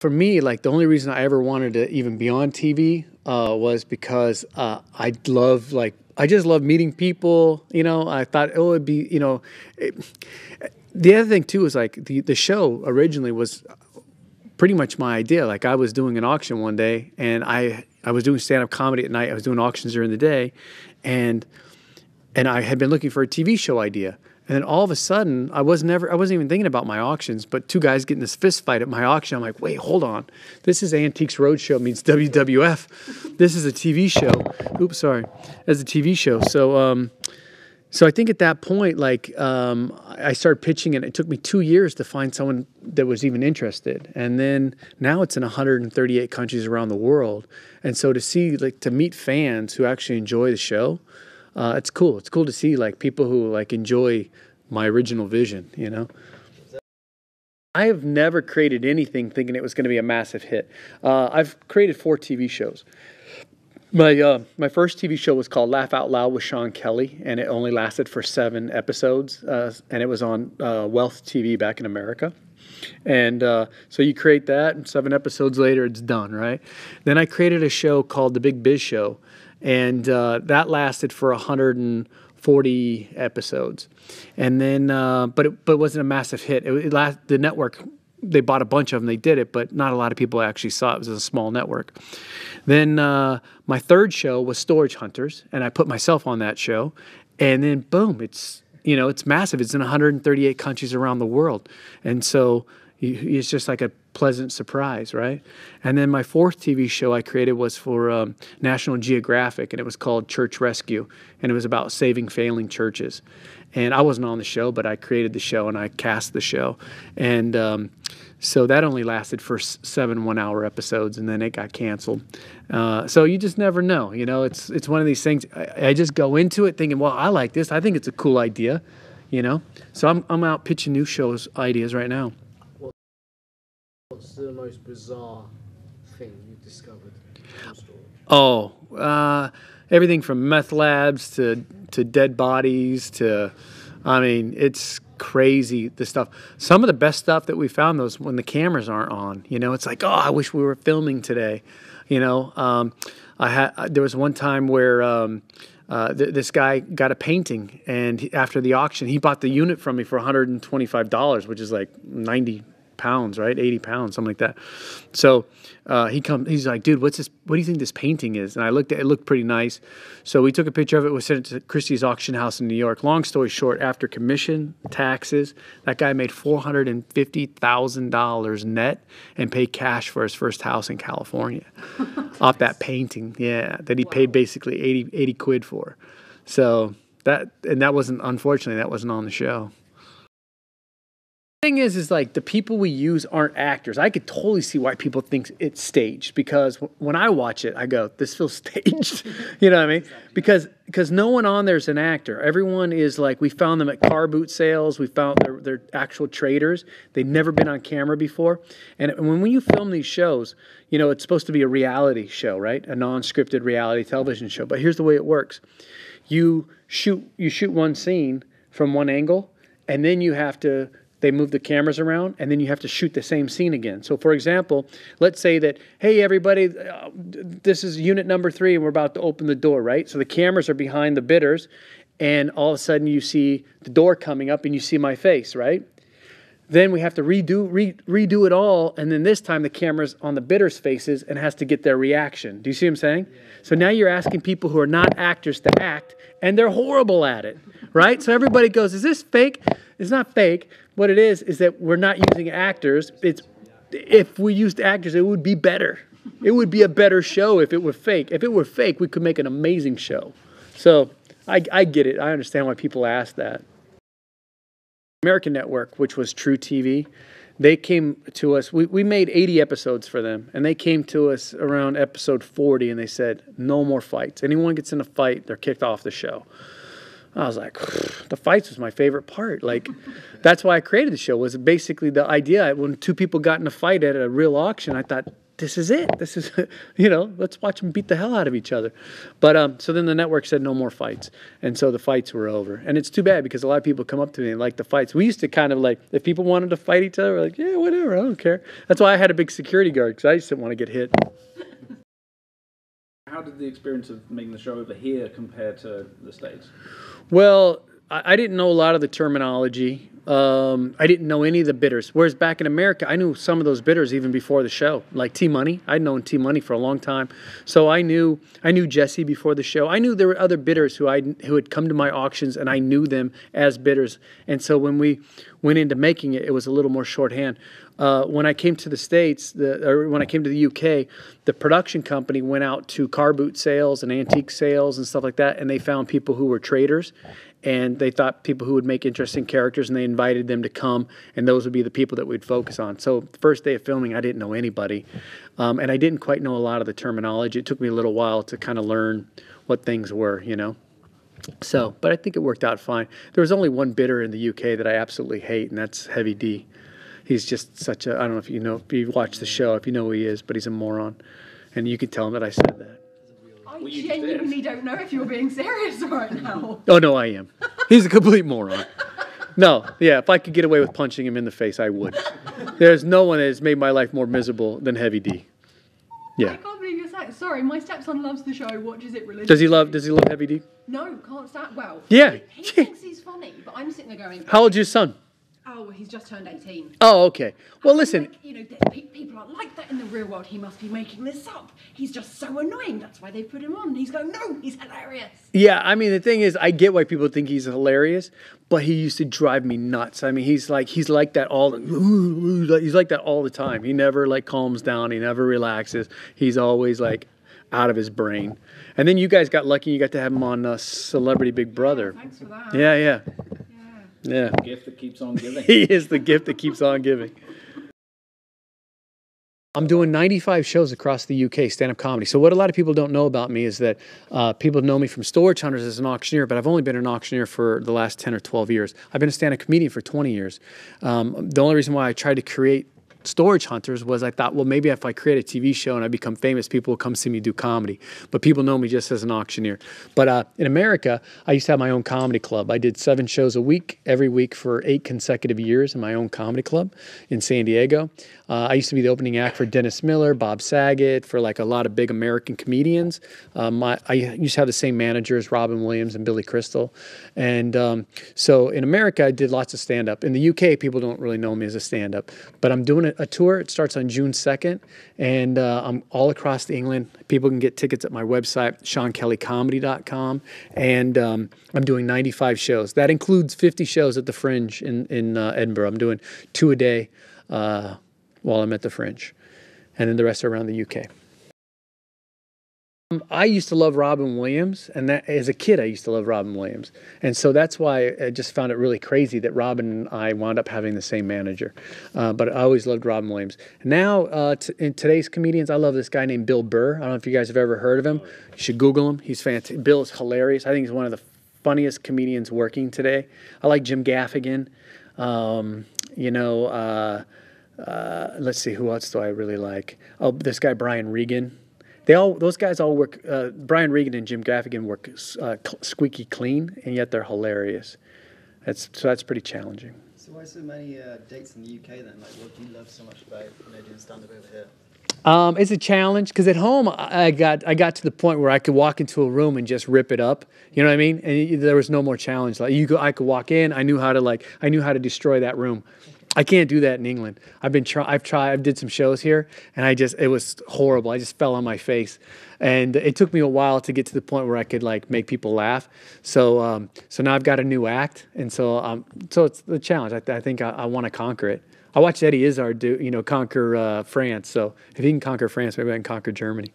for me, like the only reason I ever wanted to even be on TV was because I love, like, I just love meeting people. You know, I thought it would be, you know, the other thing too is like the show originally was pretty much my idea. Like I was doing an auction one day, and I was doing stand-up comedy at night. I was doing auctions during the day, and I had been looking for a TV show idea. And then all of a sudden, I wasn't even thinking about my auctions, but two guys get in this fist fight at my auction. I'm like, wait, hold on. This is Antiques Roadshow meets WWF. This is a TV show. Oops, sorry. That's a TV show. So, so I think at that point, like, I started pitching, and it took me 2 years to find someone that was even interested. And then now it's in 138 countries around the world. And so to see, like, to meet fans who actually enjoy the show, it's cool. It's cool to see like people who like enjoy my original vision, you know? I have never created anything thinking it was going to be a massive hit. I've created 4 TV shows. My first TV show was called Laugh Out Loud with Sean Kelly, and it only lasted for 7 episodes, and it was on Wealth TV back in America. And so you create that, and 7 episodes later, it's done, right? Then I created a show called The Big Biz Show, and that lasted for 140 episodes. And then, but it wasn't a massive hit. The network, they bought a bunch of them, they did it, but not a lot of people actually saw it. It was a small network. Then my third show was Storage Hunters, and I put myself on that show. And then, boom, it's... you know, it's massive. It's in 138 countries around the world. And so it's just like a pleasant surprise, right? And then my fourth TV show I created was for National Geographic, and it was called Church Rescue, and it was about saving failing churches. And I wasn't on the show, but I created the show and I cast the show. And so that only lasted for 7 one-hour episodes, and then it got canceled. So you just never know. You know, it's one of these things. I just go into it thinking, well, I like this. I think it's a cool idea, you know. So I'm out pitching new shows ideas right now. What's the most bizarre thing you've discovered in storage? Oh, everything from meth labs to dead bodies to, I mean, it's crazy, the stuff. Some of the best stuff that we found, those when the cameras aren't on, you know, it's like, oh, I wish we were filming today, you know. There was one time where this guy got a painting, and after the auction, he bought the unit from me for $125, which is like 90 pounds, right? 80 pounds, something like that. So he's like, dude, what's this? What do you think this painting is? And I looked at it, looked pretty nice. So we took a picture of it, we sent it to Christie's auction house in New York. Long story short, after commission, taxes, that guy made $450,000 net and paid cash for his first house in California off that painting. Yeah, that he paid basically 80 quid for. So that wasn't, unfortunately, that wasn't on the show. Thing is like the people we use aren't actors. I could totally see why people think it's staged, because when I watch it, I go, this feels staged. You know what I mean? Because no one on there's an actor. Everyone is like, we found them at car boot sales. We found they're actual traders. They've never been on camera before. And when you film these shows, you know, it's supposed to be a reality show, right? A non-scripted reality television show. But here's the way it works. You shoot one scene from one angle, and then you have to... they move the cameras around, and then you have to shoot the same scene again. So, for example, let's say that, hey, everybody, this is unit number 3, and we're about to open the door, right? So the cameras are behind the bidders, and all of a sudden you see the door coming up, and you see my face, right? Then we have to redo it all, and then this time the camera's on the bidders' faces and has to get their reaction. Do you see what I'm saying? Yeah. So now you're asking people who are not actors to act, and they're horrible at it, right? So everybody goes, is this fake? It's not fake. What it is that we're not using actors. It's, if we used actors, it would be better. It would be a better show if it were fake. If it were fake, we could make an amazing show. So I get it. I understand why people ask that. American network, which was True TV, they came to us. We made 80 episodes for them, and they came to us around episode 40, and they said, no more fights. Anyone gets in a fight, they're kicked off the show. I was like, the fights was my favorite part. Like, that's why I created the show, was basically the idea. When two people got in a fight at a real auction, I thought, this is it. This is, you know, let's watch them beat the hell out of each other. But so then the network said no more fights. And so the fights were over. And it's too bad because a lot of people come up to me and like the fights. We used to kind of like, if people wanted to fight each other, we're like, yeah, whatever, I don't care. That's why I had a big security guard because I just didn't want to get hit. How did the experience of making the show over here compare to the States? Well, I didn't know a lot of the terminology. I didn't know any of the bidders. Whereas back in America, I knew some of those bidders even before the show, like T-Money. I'd known T-Money for a long time. So I knew Jesse before the show. I knew there were other bidders who had come to my auctions, and I knew them as bidders. And so when we went into making it, it was a little more shorthand. When I came to the States, when I came to the UK, the production company went out to car boot sales and antique sales and stuff like that, and they found people who were traders. And they thought people who would make interesting characters, and they invited them to come, and those would be the people that we'd focus on. So the first day of filming, I didn't know anybody, and I didn't quite know a lot of the terminology. It took me a little while to kind of learn what things were, you know. So, but I think it worked out fine. There was only one bidder in the UK that I absolutely hate, and that's Heavy D. He's just such a, I don't know if you know, if you watch the show, if you know who he is, but he's a moron. And you can tell him that I said that. I genuinely don't know if you're being serious right now. Oh, no, I am. He's a complete moron. No, yeah, if I could get away with punching him in the face, I would. There's no one that has made my life more miserable than Heavy D. Yeah. I can't believe you're saying. Sorry, my stepson loves the show, watches it religiously. Does he love Heavy D? No, can't stand. Well, yeah. He thinks he's funny, but I'm sitting there going... How old's your son? Oh, he's just turned 18. Oh, okay. Well, listen. Like, you know, people aren't like that in the real world. He must be making this up. He's just so annoying. That's why they put him on. And he's going, no, he's hilarious. Yeah, I mean, the thing is, I get why people think he's hilarious, but he used to drive me nuts. I mean, he's like that all the, he's like that all the time. He never like calms down. He never relaxes. He's always like out of his brain. And then you guys got lucky. You got to have him on Celebrity Big Brother. Yeah, thanks for that. Yeah, yeah. Yeah. The gift that keeps on giving. He is the gift that keeps on giving. I'm doing 95 shows across the UK, stand-up comedy. So what a lot of people don't know about me is that people know me from Storage Hunters as an auctioneer, but I've only been an auctioneer for the last 10 or 12 years. I've been a stand-up comedian for 20 years. The only reason why I tried to create Storage Hunters was I thought, well, maybe if I create a TV show and I become famous, people will come see me do comedy. But people know me just as an auctioneer. But in America, I used to have my own comedy club. I did 7 shows a week, every week for 8 consecutive years in my own comedy club in San Diego. I used to be the opening act for Dennis Miller, Bob Saget, for like a lot of big American comedians. I used to have the same managers, Robin Williams and Billy Crystal. And so in America, I did lots of stand-up. In the UK, people don't really know me as a stand-up, but I'm doing a tour. It starts on June 2nd, and I'm all across England. People can get tickets at my website, seankellycomedy.com, and I'm doing 95 shows. That includes 50 shows at the Fringe in Edinburgh. I'm doing 2 a day while I'm at the Fringe, and then the rest are around the UK. I used to love Robin Williams, and that as a kid I used to love Robin Williams, and so that's why I just found it really crazy that Robin and I wound up having the same manager. But I always loved Robin Williams. Now, in today's comedians, I love this guy named Bill Burr. I don't know if you guys have ever heard of him. You should Google him. He's fantastic. Bill is hilarious. I think he's one of the funniest comedians working today. I like Jim Gaffigan. You know, let's see, who else do I really like? Oh, this guy Brian Regan. Those guys all work, Brian Regan and Jim Gaffigan work squeaky clean, and yet they're hilarious. So that's pretty challenging. So why so many dates in the UK then? Like, what do you love so much about, you know, doing stand-up over here? It's a challenge because at home I got to the point where I could walk into a room and just rip it up. You know what I mean? And there was no more challenge. Like I could walk in. I knew how to destroy that room. I can't do that in England. I've did some shows here, and it was horrible. I just fell on my face, and it took me a while to get to the point where I could like make people laugh. So, so now I've got a new act, and so, so it's the challenge. I think I want to conquer it. I watched Eddie Izzard do, you know, conquer France. So if he can conquer France, maybe I can conquer Germany.